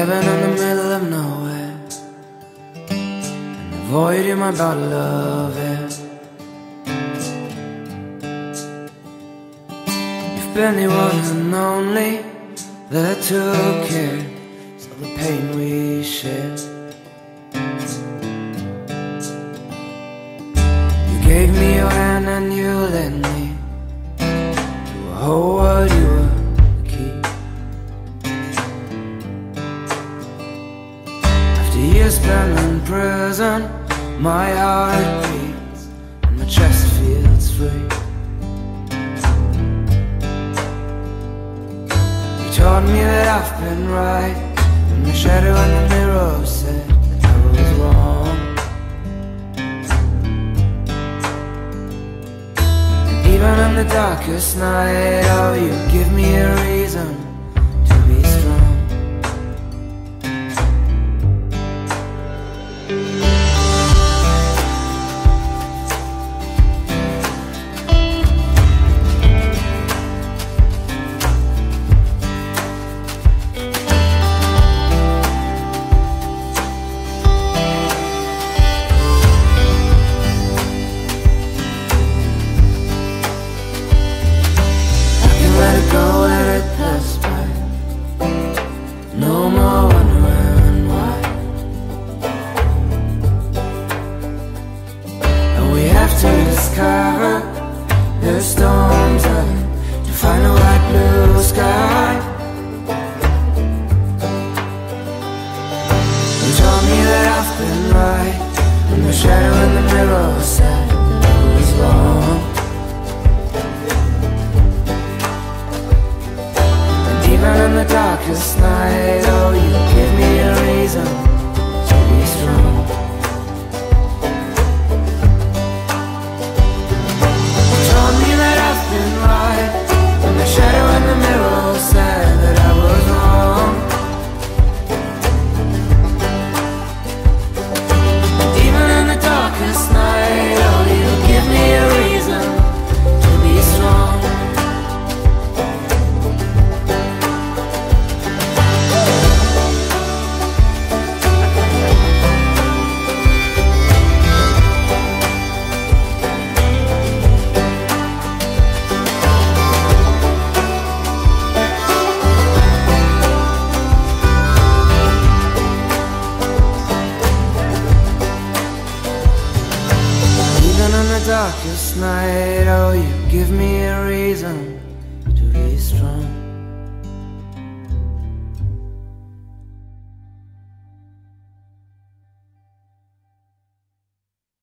heaven in the middle of nowhere, and the void in my bottle of air. If Benny wasn't lonely, that I took care of the pain we shared. You gave me your hand and you led me to a whole world you were. Years spent in prison, my heart beats and my chest feels free. You taught me that I've been right, and my shadow in the mirror said that I was wrong. And even in the darkest night, oh, you give me a reason. Darkest night, oh, you give me a reason to be strong.